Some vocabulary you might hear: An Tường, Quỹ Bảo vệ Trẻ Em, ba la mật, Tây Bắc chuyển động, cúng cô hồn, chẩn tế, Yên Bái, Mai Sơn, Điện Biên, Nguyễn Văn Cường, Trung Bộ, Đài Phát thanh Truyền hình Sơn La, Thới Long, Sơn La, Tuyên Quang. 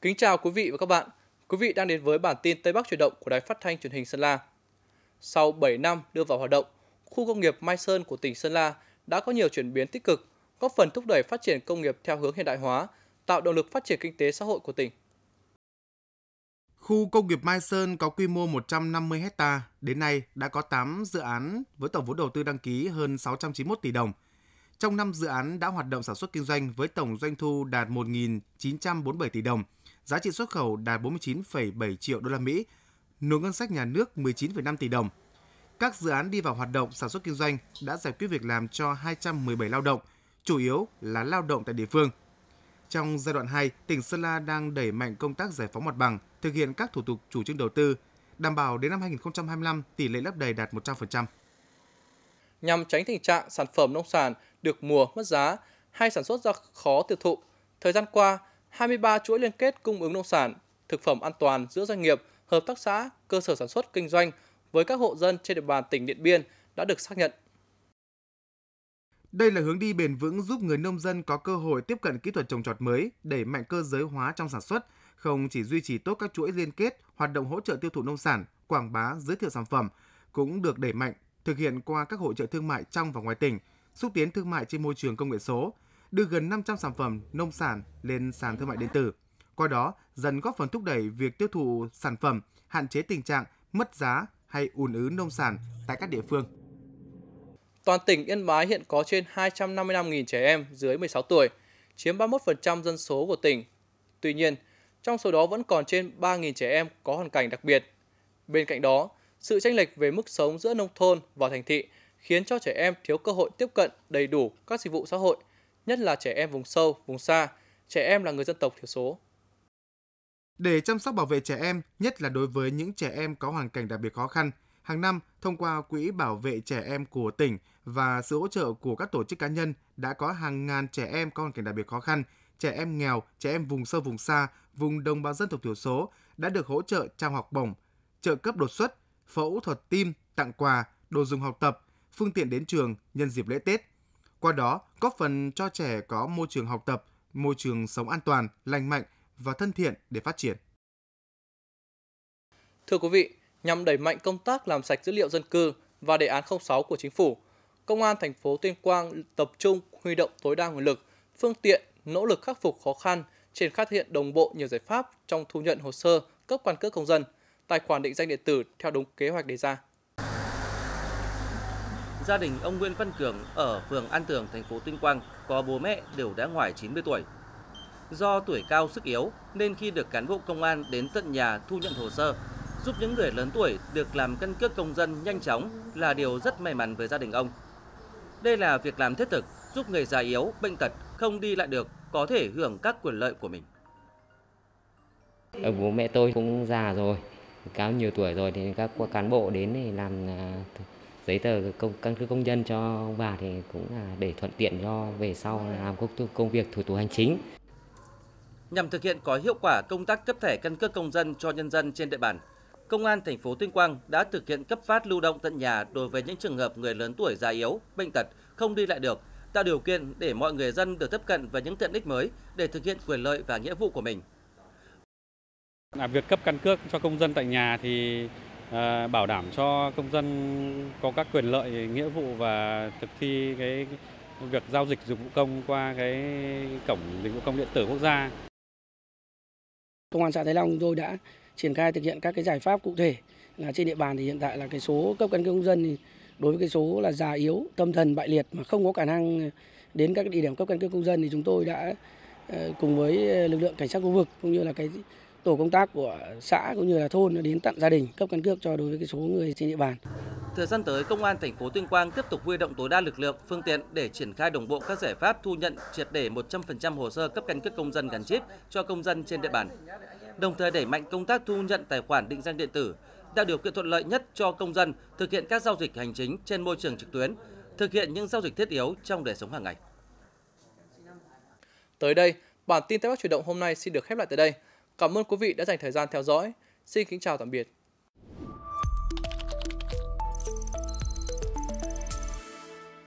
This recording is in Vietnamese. Kính chào quý vị và các bạn. Quý vị đang đến với bản tin Tây Bắc chuyển động của Đài Phát thanh Truyền hình Sơn La. Sau 7 năm đưa vào hoạt động, khu công nghiệp Mai Sơn của tỉnh Sơn La đã có nhiều chuyển biến tích cực, góp phần thúc đẩy phát triển công nghiệp theo hướng hiện đại hóa, tạo động lực phát triển kinh tế xã hội của tỉnh. Khu công nghiệp Mai Sơn có quy mô 150 ha, đến nay đã có 8 dự án với tổng vốn đầu tư đăng ký hơn 691 tỷ đồng. Trong 5 dự án đã hoạt động sản xuất kinh doanh với tổng doanh thu đạt 1.947 tỷ đồng, giá trị xuất khẩu đạt 49,7 triệu đô la Mỹ, nộp ngân sách nhà nước 19,5 tỷ đồng. Các dự án đi vào hoạt động sản xuất kinh doanh đã giải quyết việc làm cho 217 lao động, chủ yếu là lao động tại địa phương. Trong giai đoạn 2, tỉnh Sơn La đang đẩy mạnh công tác giải phóng mặt bằng, thực hiện các thủ tục chủ trương đầu tư, đảm bảo đến năm 2025 tỷ lệ lấp đầy đạt 100%. Nhằm tránh tình trạng sản phẩm nông sản được mùa mất giá hay sản xuất ra khó tiêu thụ, thời gian qua, 23 chuỗi liên kết cung ứng nông sản, thực phẩm an toàn giữa doanh nghiệp, hợp tác xã, cơ sở sản xuất kinh doanh với các hộ dân trên địa bàn tỉnh Điện Biên đã được xác nhận. Đây là hướng đi bền vững giúp người nông dân có cơ hội tiếp cận kỹ thuật trồng trọt mới, đẩy mạnh cơ giới hóa trong sản xuất, không chỉ duy trì tốt các chuỗi liên kết, hoạt động hỗ trợ tiêu thụ nông sản, quảng bá, giới thiệu sản phẩm cũng được đẩy mạnh, thực hiện qua các hội chợ thương mại trong và ngoài tỉnh, xúc tiến thương mại trên môi trường công nghệ số, đưa gần 500 sản phẩm nông sản lên sàn thương mại điện tử. Qua đó, dần góp phần thúc đẩy việc tiêu thụ sản phẩm, hạn chế tình trạng mất giá hay ùn ứ nông sản tại các địa phương. Toàn tỉnh Yên Bái hiện có trên 255.000 trẻ em dưới 16 tuổi, chiếm 31% dân số của tỉnh. Tuy nhiên, trong số đó vẫn còn trên 3.000 trẻ em có hoàn cảnh đặc biệt. Bên cạnh đó, sự chênh lệch về mức sống giữa nông thôn và thành thị khiến cho trẻ em thiếu cơ hội tiếp cận đầy đủ các dịch vụ xã hội, nhất là trẻ em vùng sâu, vùng xa, trẻ em là người dân tộc thiểu số. Để chăm sóc bảo vệ trẻ em, nhất là đối với những trẻ em có hoàn cảnh đặc biệt khó khăn, hàng năm, thông qua Quỹ Bảo vệ Trẻ Em của tỉnh và sự hỗ trợ của các tổ chức cá nhân đã có hàng ngàn trẻ em có hoàn cảnh đặc biệt khó khăn, trẻ em nghèo, trẻ em vùng sâu vùng xa, vùng đồng bào dân tộc thiểu số đã được hỗ trợ trao học bổng, trợ cấp đột xuất, phẫu thuật tim, tặng quà, đồ dùng học tập, phương tiện đến trường nhân dịp lễ Tết. Qua đó, góp phần cho trẻ có môi trường học tập, môi trường sống an toàn, lành mạnh và thân thiện để phát triển. Thưa quý vị, nhằm đẩy mạnh công tác làm sạch dữ liệu dân cư và đề án 06 của Chính phủ, Công an thành phố Tuyên Quang tập trung huy động tối đa nguồn lực, phương tiện, nỗ lực khắc phục khó khăn, triển khai thực hiện đồng bộ nhiều giải pháp trong thu nhận hồ sơ cấp căn cước công dân, tài khoản định danh điện tử theo đúng kế hoạch đề ra. Gia đình ông Nguyễn Văn Cường ở phường An Tường, thành phố Tuyên Quang có bố mẹ đều đã ngoài 90 tuổi. Do tuổi cao sức yếu nên khi được cán bộ công an đến tận nhà thu nhận hồ sơ, giúp những người lớn tuổi được làm căn cước công dân nhanh chóng là điều rất may mắn với gia đình ông. Đây là việc làm thiết thực giúp người già yếu, bệnh tật không đi lại được có thể hưởng các quyền lợi của mình. Bố mẹ tôi cũng già rồi, cao nhiều tuổi rồi thì các cán bộ đến thì làm giấy tờ căn cước công dân cho ông bà thì cũng là để thuận tiện cho về sau làm công việc thủ tục hành chính. Nhằm thực hiện có hiệu quả công tác cấp thẻ căn cước công dân cho nhân dân trên địa bàn, Công an thành phố Tuyên Quang đã thực hiện cấp phát lưu động tận nhà đối với những trường hợp người lớn tuổi già yếu, bệnh tật, không đi lại được, tạo điều kiện để mọi người dân được tiếp cận với những tiện ích mới để thực hiện quyền lợi và nghĩa vụ của mình. Việc cấp căn cước cho công dân tại nhà thì bảo đảm cho công dân có các quyền lợi, nghĩa vụ và thực thi cái việc giao dịch dịch vụ công qua cái cổng dịch vụ công điện tử quốc gia. Công an xã Thới Long tôi đã triển khai thực hiện các cái giải pháp cụ thể là trên địa bàn thì hiện tại là cái số cấp căn cước công dân thì đối với cái số là già yếu, tâm thần bại liệt mà không có khả năng đến các địa điểm cấp căn cước công dân thì chúng tôi đã cùng với lực lượng cảnh sát khu vực cũng như là cái tổ công tác của xã cũng như là thôn đến tận gia đình cấp căn cước cho đối với cái số người trên địa bàn. Thời gian tới, Công an thành phố Tuyên Quang tiếp tục huy động tối đa lực lượng, phương tiện để triển khai đồng bộ các giải pháp thu nhận triệt để 100% hồ sơ cấp căn cước công dân gắn chip cho công dân trên địa bàn. Đồng thời đẩy mạnh công tác thu nhận tài khoản định danh điện tử, tạo điều kiện thuận lợi nhất cho công dân thực hiện các giao dịch hành chính trên môi trường trực tuyến, thực hiện những giao dịch thiết yếu trong đời sống hàng ngày. Tới đây, bản tin Tây Bắc chuyển động hôm nay xin được khép lại tại đây. Cảm ơn quý vị đã dành thời gian theo dõi. Xin kính chào tạm biệt.